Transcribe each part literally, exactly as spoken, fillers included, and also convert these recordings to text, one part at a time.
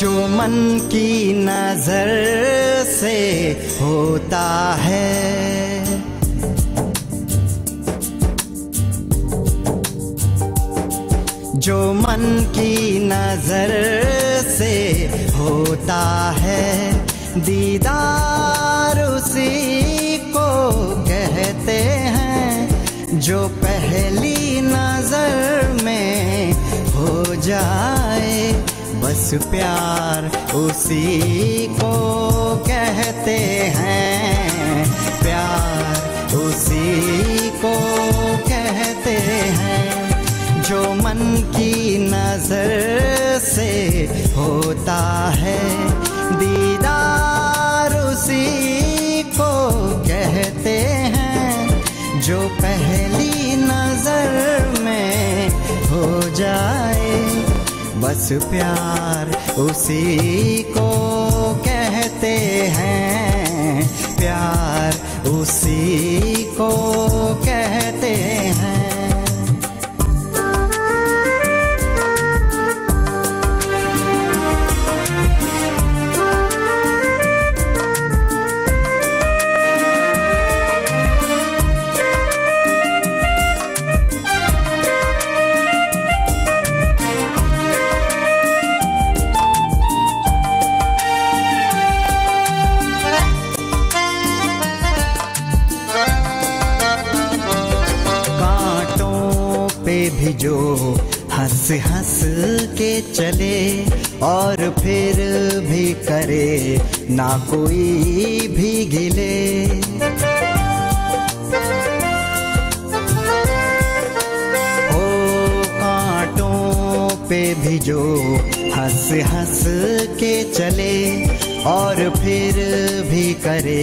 जो मन की नजर से होता है, जो मन की नजर से होता है, दीदार उसी को कहते हैं जो पहली नजर में हो जाए। बस प्यार उसी को कहते हैं, प्यार उसी को कहते हैं जो मन की नजर से होता है, दीदार उसी को कहते हैं जो पहली नजर में हो जाए। बस प्यार उसी को कहते हैं, प्यार उसी को कहते हैं। भी जो हंस हंस के चले और फिर भी करे ना कोई भी गिले, ओ कांटों पे भी जो हंस हंस के चले और फिर भी करे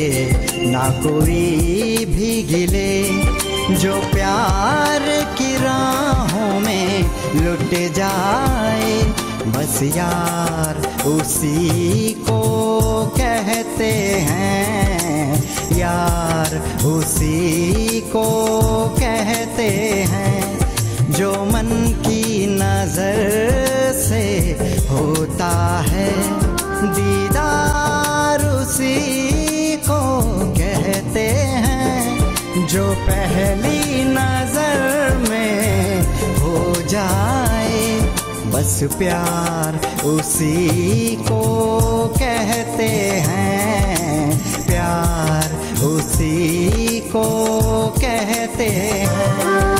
ना कोई भी गिले, जो प्यार की राहों में लुट जाए। बस यार उसी को कहते हैं, यार उसी को कहते हैं जो मन की नजर से होता है, दीदार उसी को कहते हैं जो पहली नजर में हो जाए। बस प्यार उसी को कहते हैं, प्यार उसी को कहते हैं।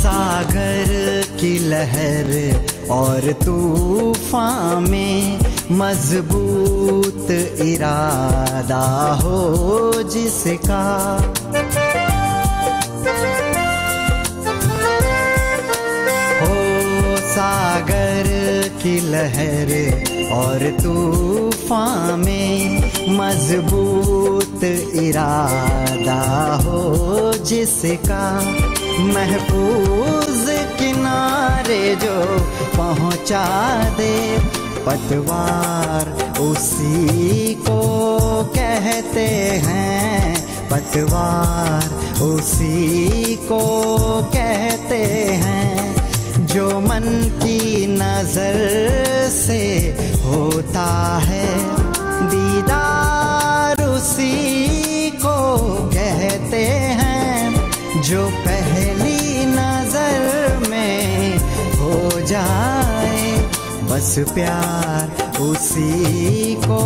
सागर की लहर और तूफान में मजबूत इरादा हो जिसका, हो सागर की लहर और तूफान में मजबूत इरादा हो जिसका, महफूज किनारे जो पहुंचा दे, पतवार उसी को कहते हैं, पतवार उसी को कहते हैं जो मन की नजर से होता है, दी दीदार उसी को कहते हैं जो पहली नजर में हो जाए। बस प्यार उसी को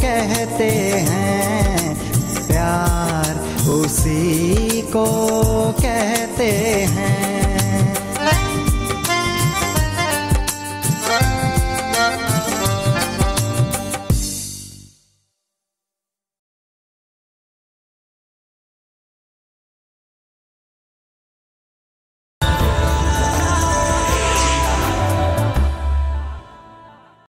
कहते हैं, प्यार उसी को कहते हैं।